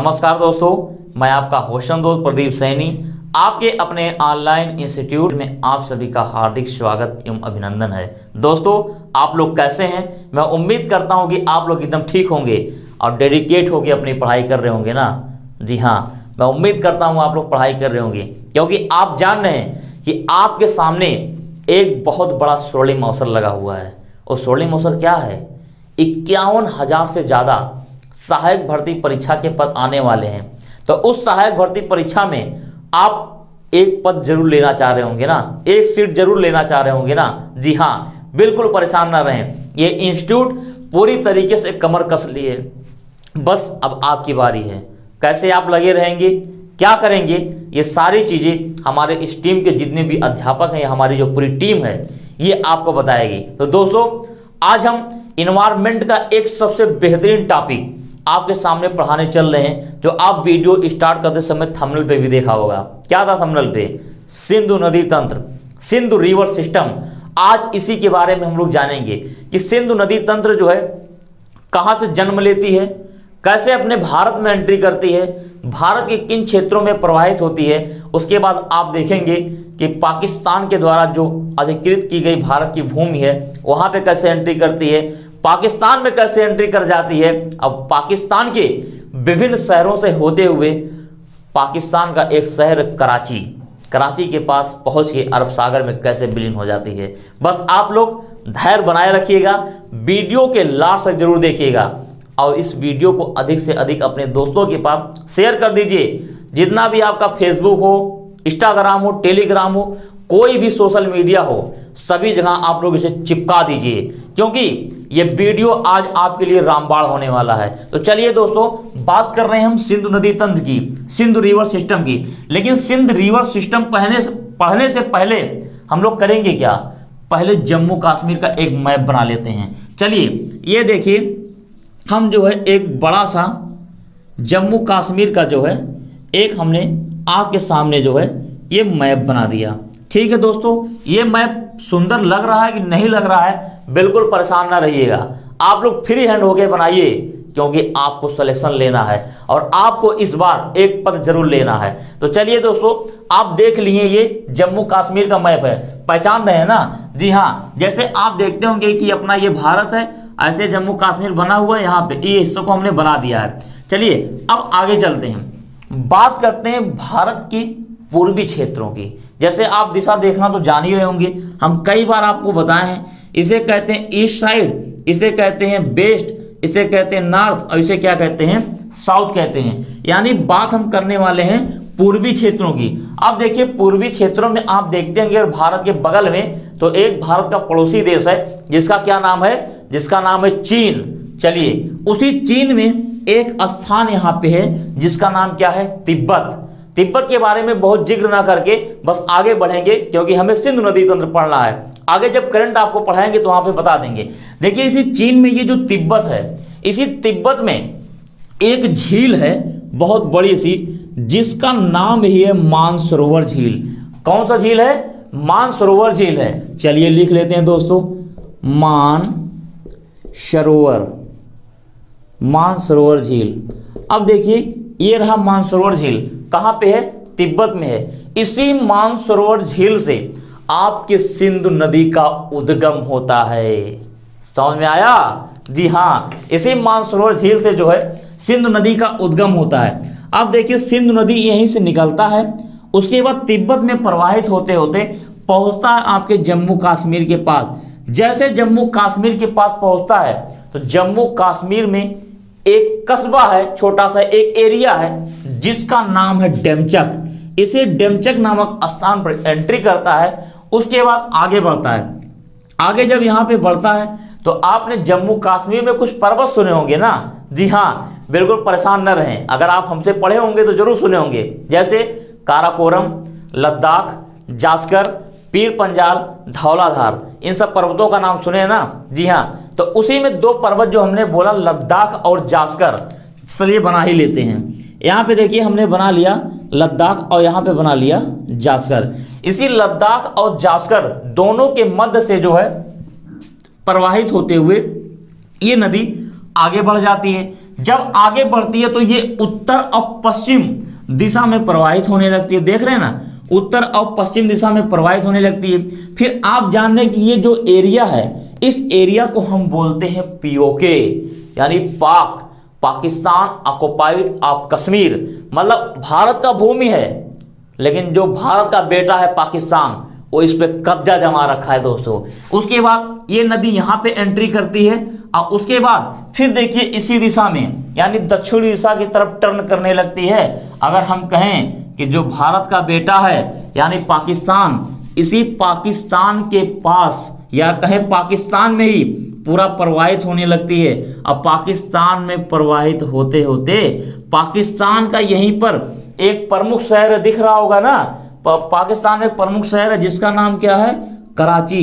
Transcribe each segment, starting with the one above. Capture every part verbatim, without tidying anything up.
नमस्कार दोस्तों, मैं आपका होशन दोस्त प्रदीप सैनी आपके अपने ऑनलाइन इंस्टीट्यूट में आप सभी का हार्दिक स्वागत एवं अभिनंदन है। दोस्तों आप लोग कैसे हैं? मैं उम्मीद करता हूं कि आप लोग एकदम ठीक होंगे और डेडिकेट होकर अपनी पढ़ाई कर रहे होंगे ना। जी हाँ, मैं उम्मीद करता हूँ आप लोग पढ़ाई कर रहे होंगे, क्योंकि आप जान रहे हैं कि आपके सामने एक बहुत बड़ा स्वर्णिम अवसर लगा हुआ है। और स्वर्णिम अवसर क्या है? इक्यावन हज़ार से ज़्यादा सहायक भर्ती परीक्षा के पद आने वाले हैं। तो उस सहायक भर्ती परीक्षा में आप एक पद जरूर लेना चाह रहे होंगे ना, एक सीट जरूर लेना चाह रहे होंगे ना। जी हाँ, बिल्कुल परेशान ना रहें, ये इंस्टीट्यूट पूरी तरीके से कमर कस लिए। बस अब आपकी बारी है, कैसे आप लगे रहेंगे, क्या करेंगे, ये सारी चीज़ें हमारे इस टीम के जितने भी अध्यापक हैं, हमारी जो पूरी टीम है, ये आपको बताएगी। तो दोस्तों आज हम इन्वायरमेंट का एक सबसे बेहतरीन टॉपिक आपके सामने पढ़ाने चल रहे हैं, जो आप वीडियो स्टार्ट करते समय थंबनेल पे भी देखा होगा। क्या था थंबनेल पे? सिंधु नदी तंत्र, सिंधु रिवर सिस्टम। आज इसी के बारे में हम लोग जानेंगे कि सिंधु नदी तंत्र जो है कहाँ से जन्म लेती है, कैसे अपने भारत में एंट्री करती है, भारत के किन क्षेत्रों में प्रवाहित होती है। उसके बाद आप देखेंगे कि पाकिस्तान के द्वारा जो अधिकृत की गई भारत की भूमि है वहाँ पर कैसे एंट्री करती है, पाकिस्तान में कैसे एंट्री कर जाती है। अब पाकिस्तान के विभिन्न शहरों से होते हुए पाकिस्तान का एक शहर कराची, कराची के पास पहुंच के अरब सागर में कैसे विलीन हो जाती है। बस आप लोग धैर्य बनाए रखिएगा, वीडियो के लास्ट तक जरूर देखिएगा और इस वीडियो को अधिक से अधिक अपने दोस्तों के पास शेयर कर दीजिए। जितना भी आपका फेसबुक हो, इंस्टाग्राम हो, टेलीग्राम हो, कोई भी सोशल मीडिया हो, सभी जगह आप लोग इसे चिपका दीजिए, क्योंकि ये वीडियो आज आपके लिए रामबाण होने वाला है। तो चलिए दोस्तों, बात कर रहे हैं हम सिंधु नदी तंत्र की, सिंधु रिवर सिस्टम की। लेकिन सिंधु रिवर सिस्टम पढ़ने से पढ़ने से पहले हम लोग करेंगे क्या, पहले जम्मू कश्मीर का एक मैप बना लेते हैं। चलिए ये देखिए, हम जो है एक बड़ा सा जम्मू कश्मीर का जो है एक हमने आपके सामने जो है ये मैप बना दिया। ठीक है दोस्तों, ये मैप सुंदर लग रहा है कि नहीं लग रहा है? बिल्कुल परेशान ना रहिएगा, आप लोग फ्री हैंड होके बनाइए, क्योंकि आपको सिलेक्शन लेना है और आपको इस बार एक पद जरूर लेना है। तो चलिए दोस्तों, आप देख लिए ये जम्मू कश्मीर का मैप है, पहचान रहे हैं ना। जी हाँ, जैसे आप देखते होंगे कि अपना ये भारत है, ऐसे जम्मू कश्मीर बना हुआ है, यहाँ पे ये हिस्सों को हमने बना दिया है। चलिए अब आगे चलते हैं, बात करते हैं भारत की पूर्वी क्षेत्रों की। जैसे आप दिशा देखना तो जान ही रहे होंगे, हम कई बार आपको बताए हैं। इसे कहते हैं ईस्ट साइड, इसे कहते हैं वेस्ट, इसे कहते हैं नॉर्थ और इसे क्या कहते हैं, साउथ कहते हैं। यानी बात हम करने वाले हैं पूर्वी क्षेत्रों की। अब देखिए पूर्वी क्षेत्रों में आप देखते हैं कि भारत के बगल में तो एक भारत का पड़ोसी देश है, जिसका क्या नाम है, जिसका नाम है चीन। चलिए उसी चीन में एक स्थान यहाँ पे है जिसका नाम क्या है, तिब्बत। तिब्बत के बारे में बहुत जिक्र ना करके बस आगे बढ़ेंगे, क्योंकि हमें सिंधु नदी तंत्र पढ़ना है। आगे जब करंट आपको पढ़ाएंगे तो वहाँ पे बता देंगे। देखिए इसी चीन में ये जो तिब्बत है, इसी तिब्बत में एक झील है बहुत बड़ी सी, जिसका नाम ही है मानसरोवर झील। कौन सा झील है? मानसरोवर झील है। चलिए लिख लेते हैं दोस्तों, मान सरोवर, मानसरोवर झील। अब देखिए ये रहा मानसरोवर झील, कहाँ पे है, तिब्बत में है। इसी मानसरोवर झील से आपके सिंधु नदी का उद्गम होता है। समझ में आया? जी हाँ, इसी मानसरोवर झील से जो है सिंधु नदी का उद्गम होता है। अब देखिए सिंधु नदी यहीं से निकलता है, उसके बाद तिब्बत में प्रवाहित होते होते पहुंचता है आपके जम्मू कश्मीर के पास। जैसे जम्मू कश्मीर के पास पहुंचता है तो जम्मू कश्मीर में एक कस्बा है, छोटा सा एक एरिया है, जिसका नाम है डेमचेक। इसे डेमचेक नामक स्थान पर एंट्री करता है, उसके बाद आगे बढ़ता है। आगे जब यहाँ पे बढ़ता है तो आपने जम्मू कश्मीर में कुछ पर्वत सुने होंगे ना। जी हाँ, बिल्कुल परेशान न रहें, अगर आप हमसे पढ़े होंगे तो जरूर सुने होंगे, जैसे काराकोरम, लद्दाख, जास्कर, पीर पंजाल, धौलाधार, इन सब पर्वतों का नाम सुने ना। जी हाँ, तो उसी में दो पर्वत जो हमने बोला, लद्दाख और जास्कर, इसलिए बना ही लेते हैं। यहाँ पे देखिए हमने बना लिया लद्दाख और यहाँ पे बना लिया जास्कर। इसी लद्दाख और जास्कर दोनों के मध्य से जो है प्रवाहित होते हुए ये नदी आगे बढ़ जाती है। जब आगे बढ़ती है तो ये उत्तर और पश्चिम दिशा में प्रवाहित होने लगती है। देख रहे हैं ना, उत्तर और पश्चिम दिशा में प्रवाहित होने लगती है। फिर आप जान रहे हैं कि ये जो एरिया है, इस एरिया को हम बोलते हैं पीओके, यानी पाक, पाकिस्तान ऑक्युपाइड ऑफ कश्मीर, मतलब भारत का भूमि है, लेकिन जो भारत का बेटा है पाकिस्तान, वो इस पे कब्जा जमा रखा है दोस्तों। उसके बाद ये नदी यहाँ पे एंट्री करती है और उसके बाद फिर देखिए इसी दिशा में, यानी दक्षिणी दिशा की तरफ टर्न करने लगती है। अगर हम कहें कि जो भारत का बेटा है यानी पाकिस्तान, इसी पाकिस्तान के पास या कहें पाकिस्तान में ही पूरा प्रवाहित होने लगती है। अब पाकिस्तान में प्रवाहित होते होते पाकिस्तान का यहीं पर एक प्रमुख शहर दिख रहा होगा ना, पाकिस्तान में प्रमुख शहर है जिसका नाम क्या है, कराची।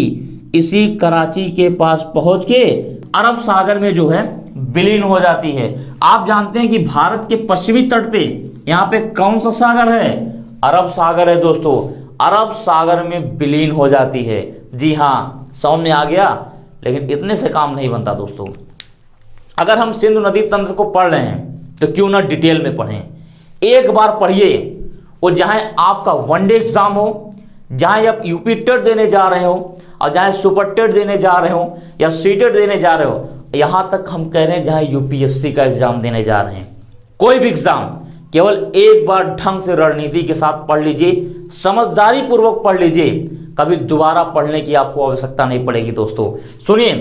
इसी कराची के पास पहुंच के अरब सागर में जो है विलीन हो जाती है। आप जानते हैं कि भारत के पश्चिमी तट पे यहाँ पे कौन सा सागर है, अरब सागर है दोस्तों। अरब सागर में विलीन हो जाती है। जी हाँ, सामने आ गया, लेकिन इतने से काम नहीं बनता दोस्तों। अगर हम सिंधु नदी तंत्र को पढ़ रहे हैं तो क्यों ना डिटेल में पढ़ें, एक बार पढ़िए, और जहाँ आपका वनडे एग्जाम हो, जहाँ आप यूपी टेट देने जा रहे हो और जहाँ सुपर टेट देने जा रहे हो या सी टेट देने जा रहे हो, यहाँ तक हम कह रहे हैं जहाँ यूपीएससी का एग्जाम देने जा रहे हैं, कोई भी एग्जाम, केवल एक बार ढंग से रणनीति के साथ पढ़ लीजिए, समझदारी पूर्वक पढ़ लीजिए, कभी दोबारा पढ़ने की आपको आवश्यकता नहीं पड़ेगी दोस्तों। सुनिए,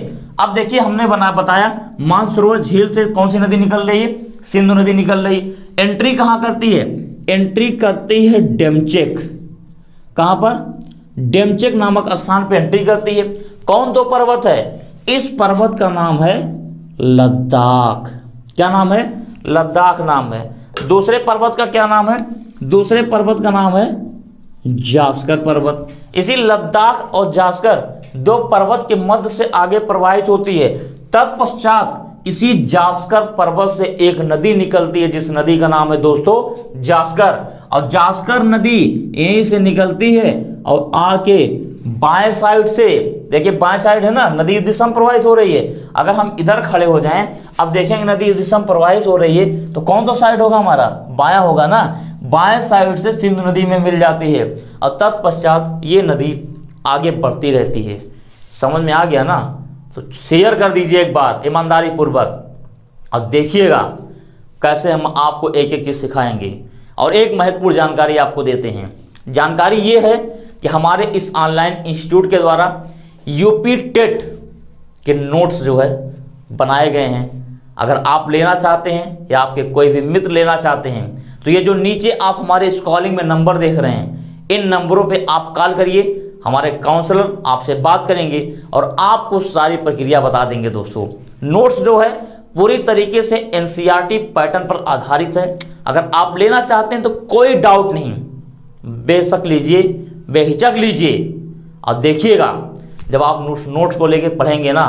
अब देखिए हमने बना बताया मानसरोवर झील से कौन सी नदी निकल रही है, सिंधु नदी निकल रही है। एंट्री कहाँ करती है, एंट्री करती है डेमचेक, कहाँ पर, डेमचेक नामक स्थान पर एंट्री करती है। कौन दो पर्वत है, इस पर्वत का नाम है लद्दाख, क्या नाम है, लद्दाख नाम है। दूसरे पर्वत का क्या नाम है, दूसरे पर्वत का नाम है जास्कर पर्वत। इसी लद्दाख और जास्कर दो पर्वत के मध्य से आगे प्रवाहित होती है। तत्पश्चात इसी जास्कर पर्वत से एक नदी निकलती है जिस नदी का नाम है दोस्तों जास्कर, और जास्कर नदी यहीं से निकलती है और आके बाएं साइड से, देखिए बाएं साइड है ना, नदी इस दिशा में प्रवाहित हो रही है। अगर हम इधर खड़े हो जाएं, अब देखेंगे नदी इस दिशा में प्रवाहित हो रही है तो कौन सा तो साइड होगा हमारा, बायां होगा ना, बाएं साइड से सिंधु नदी में मिल जाती है और तत्पश्चात ये नदी आगे बढ़ती रहती है। समझ में आ गया ना, तो शेयर कर दीजिए एक बार ईमानदारी पूर्वक और देखिएगा कैसे हम आपको एक एक चीज़ सिखाएंगे। और एक महत्वपूर्ण जानकारी आपको देते हैं, जानकारी ये है कि हमारे इस ऑनलाइन इंस्टीट्यूट के द्वारा यूपी टेट के नोट्स जो है बनाए गए हैं। अगर आप लेना चाहते हैं या आपके कोई भी मित्र लेना चाहते हैं तो ये जो नीचे आप हमारे स्कॉलिंग में नंबर देख रहे हैं, इन नंबरों पे आप कॉल करिए, हमारे काउंसलर आपसे बात करेंगे और आपको सारी प्रक्रिया बता देंगे दोस्तों। नोट्स जो है पूरी तरीके से एनसीईआरटी पैटर्न पर आधारित है। अगर आप लेना चाहते हैं तो कोई डाउट नहीं, बेशक लीजिए, बेहिचक लीजिए और देखिएगा। जब आप नोट्स नोट्स को लेके पढ़ेंगे ना,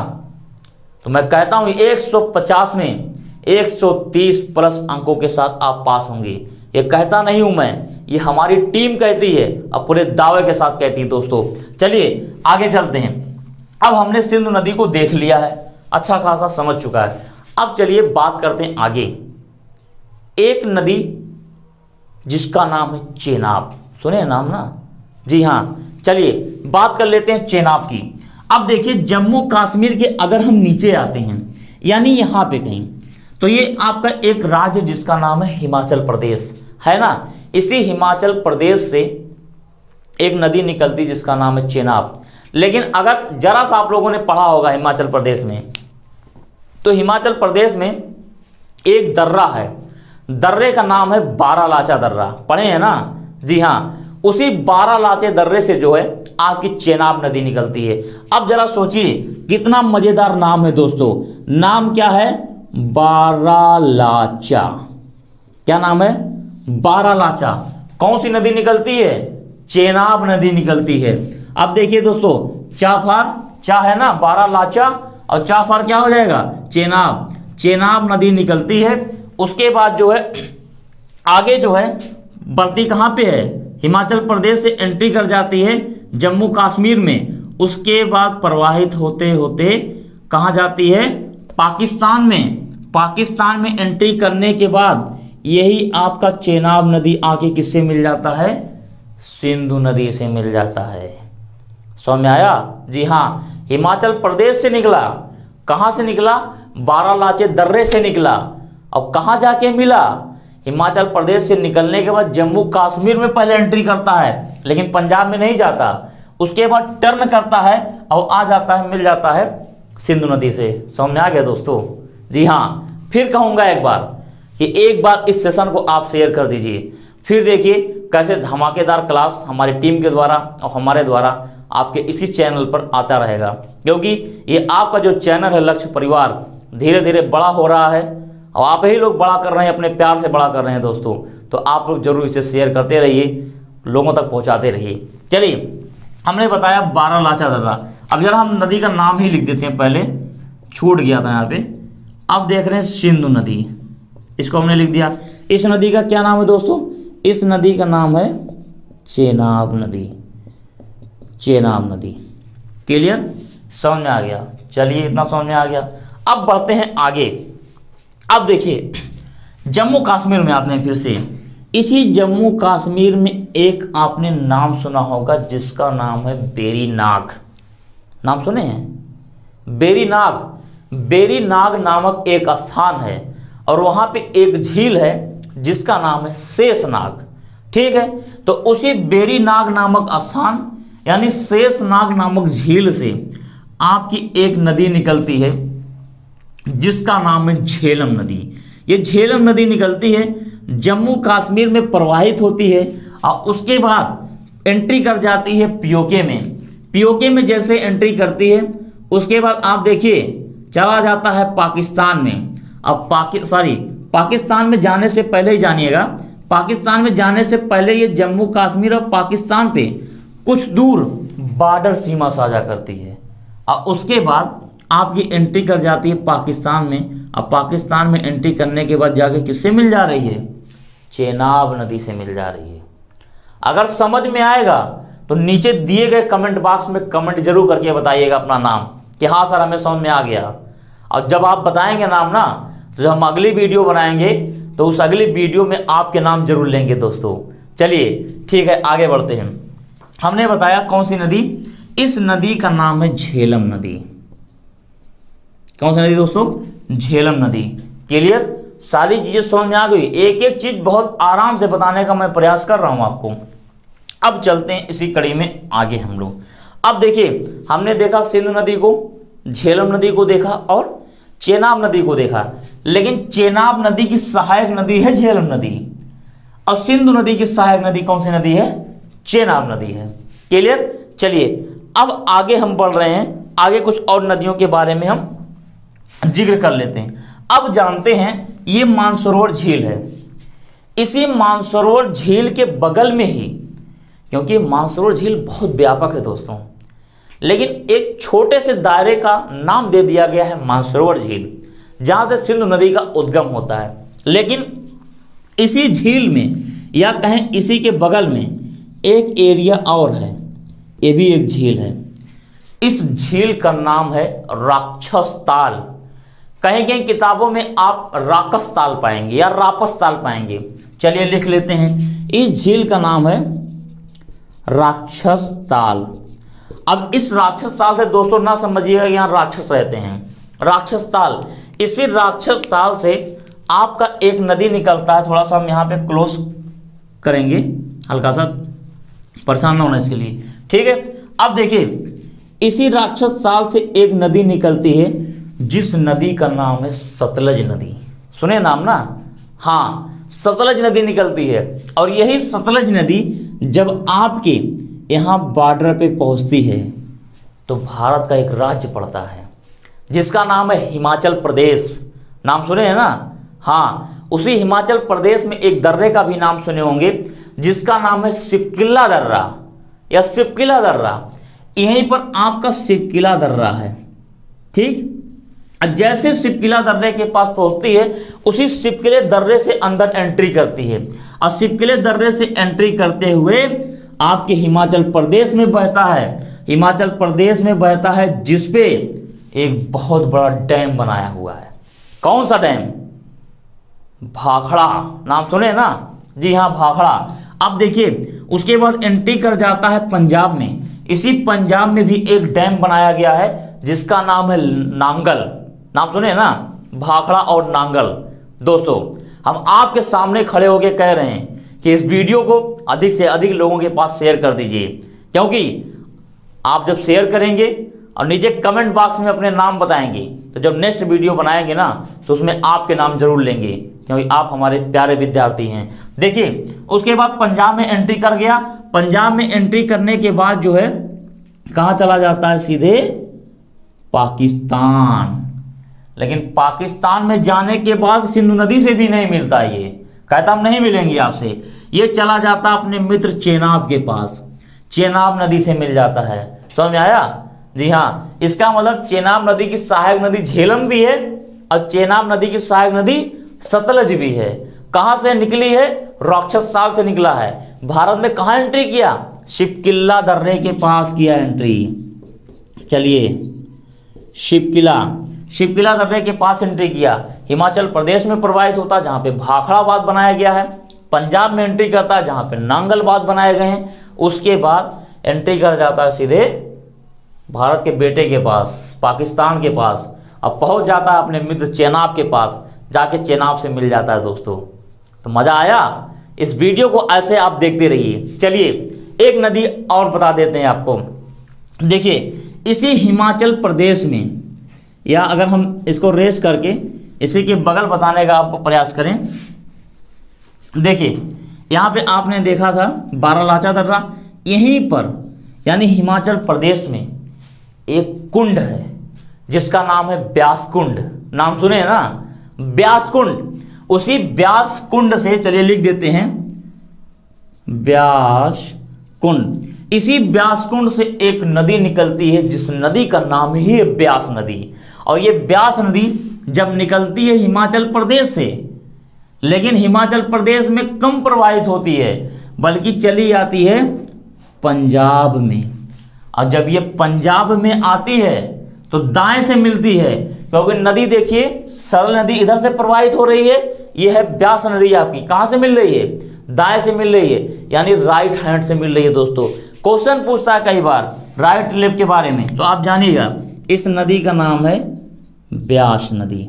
तो मैं कहता हूँ एक सौ पचास में एक सौ तीस प्लस अंकों के साथ आप पास होंगे। ये कहता नहीं हूँ मैं, ये हमारी टीम कहती है और पूरे दावे के साथ कहती है दोस्तों। चलिए आगे चलते हैं। अब हमने सिंधु नदी को देख लिया है, अच्छा खासा समझ चुका है। अब चलिए बात करते हैं आगे, एक नदी जिसका नाम है चेनाब, सुने नाम ना, जी हाँ। चलिए बात कर लेते हैं चेनाब की। अब देखिए जम्मू कश्मीर के अगर हम नीचे आते हैं, यानी यहाँ पे कहीं, तो ये आपका एक राज्य जिसका नाम है हिमाचल प्रदेश है ना। इसी हिमाचल प्रदेश से एक नदी निकलती जिसका नाम है चेनाब। लेकिन अगर जरा सा आप लोगों ने पढ़ा होगा हिमाचल प्रदेश में, तो हिमाचल प्रदेश में एक दर्रा है, दर्रे का नाम है बारालाचा दर्रा, पढ़े हैं ना, जी हाँ। उसी बारालाचा दर्रे से जो है आपकी चेनाब नदी निकलती है। अब जरा सोचिए कितना मजेदार नाम है दोस्तों, नाम क्या है, बारालाचा, क्या नाम है, बारालाचा। कौन सी नदी निकलती है, चेनाब नदी निकलती है। अब देखिए दोस्तों, चाफार चा है ना, बारालाचा और चाफार क्या हो जाएगा, चेनाब, चेनाब नदी निकलती है। उसके बाद जो है आगे जो है बढ़ती कहाँ पे है, हिमाचल प्रदेश से एंट्री कर जाती है जम्मू कश्मीर में, उसके बाद प्रवाहित होते होते कहाँ जाती है, पाकिस्तान में, पाकिस्तान में एंट्री करने के बाद यही आपका चेनाब नदी आके किससे मिल जाता है, सिंधु नदी से मिल जाता है। समझ में आया? जी हाँ, हिमाचल प्रदेश से निकला, कहाँ से निकला, बारालाचा दर्रे से निकला और कहाँ जाके मिला, हिमाचल प्रदेश से निकलने के बाद जम्मू कश्मीर में पहले एंट्री करता है लेकिन पंजाब में नहीं जाता, उसके बाद टर्न करता है और आ जाता है, मिल जाता है सिंधु नदी से। समझ में आ गया दोस्तों? जी हाँ, फिर कहूँगा एक बार कि एक बार इस सेशन को आप शेयर कर दीजिए, फिर देखिए कैसे धमाकेदार क्लास हमारी टीम के द्वारा और हमारे द्वारा आपके इसी चैनल पर आता रहेगा, क्योंकि ये आपका जो चैनल है लक्ष्य परिवार धीरे धीरे बड़ा हो रहा है और आप ही लोग बड़ा कर रहे हैं, अपने प्यार से बड़ा कर रहे हैं दोस्तों। तो आप लोग जरूर इसे शेयर करते रहिए, लोगों तक पहुँचाते रहिए। चलिए, हमने बताया बारालाचा दर्रा। अब जरा हम नदी का नाम ही लिख देते हैं, पहले छूट गया था यहाँ पे। अब देख रहे हैं सिंधु नदी, इसको हमने लिख दिया। इस नदी का क्या नाम है दोस्तों? इस नदी का नाम है चेनाब नदी, चेनाब नदी। क्लियर? समझ में आ गया? चलिए, इतना समझ में आ गया। अब बढ़ते हैं आगे। अब देखिए जम्मू कश्मीर में आपने फिर से, इसी जम्मू कश्मीर में एक आपने नाम सुना होगा जिसका नाम है बेरी नाग। नाम सुने हैं? बेरी नाग, बेरी नाग नामक एक स्थान है और वहाँ पे एक झील है जिसका नाम है शेषनाग। ठीक है, तो उसी बेरी नाग नामक स्थान यानी शेषनाग नामक झील से आपकी एक नदी निकलती है जिसका नाम है झेलम नदी। ये झेलम नदी निकलती है, जम्मू कश्मीर में प्रवाहित होती है और उसके बाद एंट्री कर जाती है पीओके में। पीओके में जैसे एंट्री करती है उसके बाद आप देखिए चला जाता है पाकिस्तान में। अब पाकि सॉरी पाकिस्तान में जाने से पहले ही जानिएगा, पाकिस्तान में जाने से पहले ये जम्मू कश्मीर और पाकिस्तान पे कुछ दूर बॉर्डर सीमा साझा करती है और उसके बाद आपकी एंट्री कर जाती है पाकिस्तान में। अब पाकिस्तान में एंट्री करने के बाद जाके किससे मिल जा रही है, चेनाब नदी से मिल जा रही है। अगर समझ में आएगा तो नीचे दिए गए कमेंट बॉक्स में कमेंट जरूर करके बताइएगा अपना नाम कि हाँ सर हमें समझ में आ गया। और जब आप बताएंगे नाम ना, तो हम अगली वीडियो बनाएंगे तो उस अगली वीडियो में आपके नाम जरूर लेंगे दोस्तों। चलिए ठीक है, आगे बढ़ते हैं। हमने बताया कौन सी नदी, इस नदी का नाम है झेलम नदी। कौन सी नदी दोस्तों? झेलम नदी। क्लियर? सारी चीज़ें समझ में आ गई, एक एक चीज़ बहुत आराम से बताने का मैं प्रयास कर रहा हूँ आपको। अब चलते हैं इसी कड़ी में आगे हम लोग। अब देखिए, हमने देखा सिंधु नदी को, झेलम नदी को देखा और चेनाब नदी को देखा, लेकिन चेनाब नदी की सहायक नदी है झेलम नदी और सिंधु नदी की सहायक नदी कौन सी नदी है, चेनाब नदी है। क्लियर? चलिए, अब आगे हम बढ़ रहे हैं, आगे कुछ और नदियों के बारे में हम जिक्र कर लेते हैं। अब जानते हैं ये मानसरोवर झील है, इसी मानसरोवर झील के बगल में ही, क्योंकि मानसरोवर झील बहुत व्यापक है दोस्तों, लेकिन एक छोटे से दायरे का नाम दे दिया गया है मानसरोवर झील, जहाँ से सिंधु नदी का उद्गम होता है। लेकिन इसी झील में या कहें इसी के बगल में एक एरिया और है, ये भी एक झील है। इस झील का नाम है राक्षस ताल। कहीं कहीं किताबों में आप राक्षस ताल पाएंगे या रापस ताल पाएंगे। चलिए लिख लेते हैं, इस झील का नाम है राक्षस ताल। अब इस राक्षस ताल से दोस्तों ना समझिएगा कि यहाँ राक्षस रहते हैं, राक्षस ताल, इसी राक्षस ताल से आपका एक नदी निकलता है। थोड़ा सा हम यहाँ पे क्लोज करेंगे, हल्का सा परेशान ना होना इसके लिए, ठीक है। अब देखिए, इसी राक्षस ताल से एक नदी निकलती है जिस नदी का नाम है सतलज नदी। सुने नाम ना? हाँ, सतलज नदी निकलती है और यही सतलज नदी जब आपके यहाँ बॉर्डर पे पहुँचती है तो भारत का एक राज्य पड़ता है जिसका नाम है हिमाचल प्रदेश। नाम सुने हैं ना? हाँ, उसी हिमाचल प्रदेश में एक दर्रे का भी नाम सुने होंगे जिसका नाम है शिपकिला दर्रा या शिपकिला दर्रा। यहीं पर आपका शिपकिला दर्रा है, ठीक। जैसे शिपकिला दर्रे के पास पहुंचती है उसी शिपकिले दर्रे से अंदर एंट्री करती है और शिपकिले दर्रे से एंट्री करते हुए आपके हिमाचल प्रदेश में बहता है। हिमाचल प्रदेश में बहता है जिसपे एक बहुत बड़ा डैम बनाया हुआ है। कौन सा डैम? भाखड़ा, नाम सुने ना? जी हाँ, भाखड़ा। अब देखिए उसके बाद एंट्री कर जाता है पंजाब में। इसी पंजाब में भी एक डैम बनाया गया है जिसका नाम है नांगल, नाम सुने ना? भाखड़ा और नांगल। दोस्तों हम आपके सामने खड़े होकर कह रहे हैं कि इस वीडियो को अधिक से अधिक लोगों के पास शेयर कर दीजिए, क्योंकि आप जब शेयर करेंगे और नीचे कमेंट बॉक्स में अपने नाम बताएंगे तो जब नेक्स्ट वीडियो बनाएंगे ना तो उसमें आपके नाम जरूर लेंगे, क्योंकि आप हमारे प्यारे विद्यार्थी हैं। देखिए उसके बाद पंजाब में एंट्री कर गया। पंजाब में एंट्री करने के बाद जो है कहाँ चला जाता है? सीधे पाकिस्तान। लेकिन पाकिस्तान में जाने के बाद सिंधु नदी से भी नहीं मिलता, ये कहता हम नहीं मिलेंगे आपसे। ये चला जाता अपने मित्र चेनाब के पास, चेनाब नदी से मिल जाता है। समझ में आया? जी हाँ, इसका मतलब चेनाब नदी की सहायक नदी झेलम भी है और चेनाब नदी की सहायक नदी सतलज भी है। कहाँ से निकली है? राक्षस ताल से निकला है। भारत में कहाँ एंट्री किया? शिपकिला दर्रे के पास किया एंट्री। चलिए शिपकिला, शिपकिला दर्रे के पास एंट्री किया। हिमाचल प्रदेश में प्रवाहित होता जहाँ पे भाखड़ा बांध बनाया गया है। पंजाब में एंट्री करता है जहाँ पे नांगल बांध बनाए गए हैं। उसके बाद एंट्री कर जाता है सीधे भारत के बेटे के पास, पाकिस्तान के पास। अब पहुँच जाता है अपने मित्र चेनाब के पास, जाके चेनाब से मिल जाता है। दोस्तों तो मज़ा आया? इस वीडियो को ऐसे आप देखते रहिए। चलिए एक नदी और बता देते हैं आपको। देखिए इसी हिमाचल प्रदेश में, या अगर हम इसको रेस करके इसी के बगल बताने का आपको प्रयास करें। देखिए यहाँ पे आपने देखा था बारालाचा दर्रा, यहीं पर यानी हिमाचल प्रदेश में एक कुंड है जिसका नाम है ब्यास कुंड, नाम सुने ना? ब्यास कुंड। उसी ब्यास कुंड से, चलिए लिख देते हैं ब्यास कुंड, इसी ब्यास कुंड से एक नदी निकलती है जिस नदी का नाम ही है ब्यास नदी। और ये ब्यास नदी जब निकलती है हिमाचल प्रदेश से, लेकिन हिमाचल प्रदेश में कम प्रवाहित होती है बल्कि चली आती है पंजाब में। और जब ये पंजाब में आती है तो दाएं से मिलती है, क्योंकि नदी देखिए सरल नदी इधर से प्रवाहित हो रही है, ये है ब्यास नदी आपकी। कहाँ से मिल रही है? दाएं से मिल रही है, यानी राइट हैंड से मिल रही है। दोस्तों क्वेश्चन पूछता है कई बार राइट लेफ्ट के बारे में, तो आप जानिएगा। इस नदी का नाम है ब्यास नदी।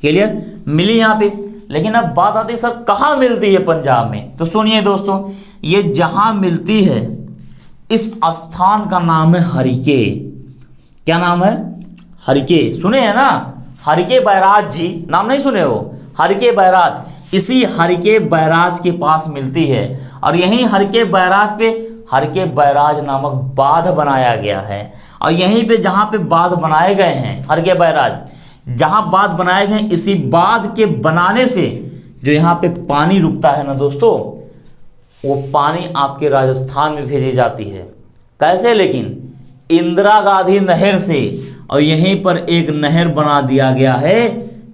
क्लियर? मिली यहाँ पे। लेकिन अब बात आती है सब कहाँ मिलती है पंजाब में, तो सुनिए दोस्तों, ये जहाँ मिलती है इस स्थान का नाम है हरिके। क्या नाम है? हरिके। सुने हैं ना? हरिके बैराज जी, नाम नहीं सुने हो? हरिके बैराज, इसी हरिके बैराज के पास मिलती है। और यहीं हरिके बैराज पे हरिके बैराज नामक बांध बनाया गया है। और यहीं पे जहाँ पे बांध बनाए गए हैं हरिके बैराज, जहाँ बांध बनाए गए, इसी बांध के बनाने से जो यहाँ पे पानी रुकता है ना दोस्तों, वो पानी आपके राजस्थान में भेजी जाती है। कैसे? लेकिन इंदिरा गांधी नहर से। और यहीं पर एक नहर बना दिया गया है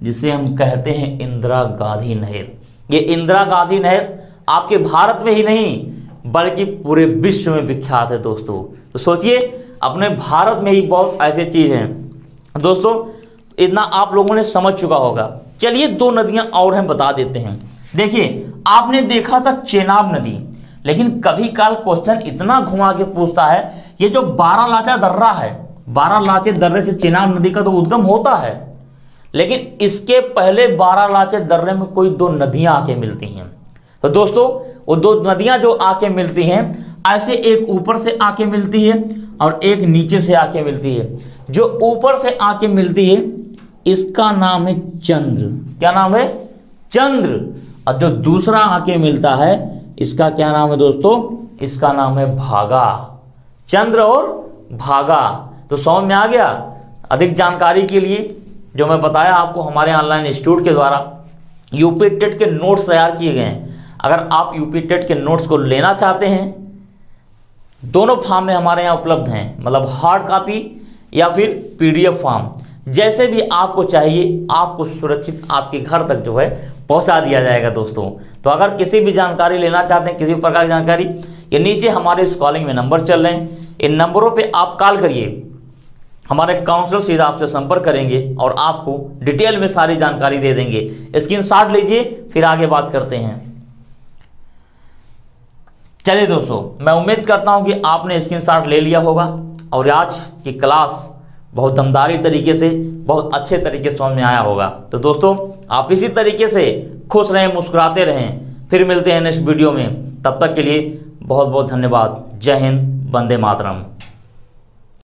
जिसे हम कहते हैं इंदिरा गांधी नहर। ये इंदिरा गांधी नहर आपके भारत में ही नहीं बल्कि पूरे विश्व में विख्यात है। दोस्तों तो सोचिए अपने भारत में ही बहुत ऐसे चीज़ हैं। दोस्तों इतना आप लोगों ने समझ चुका होगा। चलिए दो नदियां और हम बता देते हैं। देखिए आपने देखा था चेनाब नदी, लेकिन कभी काल क्वेश्चन इतना घुमा के पूछता है। ये जो बारालाचा दर्रा है, बारालाचे दर्रे से चेनाब नदी का तो उद्गम होता है, लेकिन इसके पहले बारालाचे दर्रे में कोई दो नदियां आके मिलती हैं। तो दोस्तों वो दो नदियां जो आके मिलती हैं, ऐसे एक ऊपर से आके मिलती है और एक नीचे से आके मिलती है। जो ऊपर से आके मिलती है इसका नाम है चंद्र। क्या नाम है? चंद्र। और जो दूसरा आके मिलता है इसका क्या नाम है दोस्तों? इसका नाम है भागा। चंद्र और भागा। तो समझ में आ गया? अधिक जानकारी के लिए जो मैं बताया आपको, हमारे ऑनलाइन इंस्टीट्यूट के द्वारा यूपी टेट के नोट्स तैयार किए गए हैं। अगर आप यूपी टेट के नोट्स को लेना चाहते हैं, दोनों फॉर्म में हमारे यहाँ उपलब्ध हैं, मतलब हार्ड कापी या फिर पीडीएफ फॉर्म, जैसे भी आपको चाहिए आपको सुरक्षित आपके घर तक जो है पहुंचा दिया जाएगा। दोस्तों तो अगर किसी भी जानकारी लेना चाहते हैं, किसी भी प्रकार की जानकारी, ये नीचे हमारे इस कॉलिंग में नंबर चल रहे हैं, इन नंबरों पे आप कॉल करिए। हमारे काउंसलर सीधा आपसे संपर्क करेंगे और आपको डिटेल में सारी जानकारी दे देंगे। स्क्रीनशॉट लीजिए, फिर आगे बात करते हैं। चलिए दोस्तों, मैं उम्मीद करता हूं कि आपने स्क्रीनशॉट ले लिया होगा और आज की क्लास बहुत दमदारी तरीके से, बहुत अच्छे तरीके से समझ में आया होगा। तो दोस्तों, आप इसी तरीके से खुश रहें, मुस्कुराते रहें। फिर मिलते हैं नेक्स्ट वीडियो में, तब तक के लिए बहुत बहुत धन्यवाद। जय हिंद, वंदे मातरम।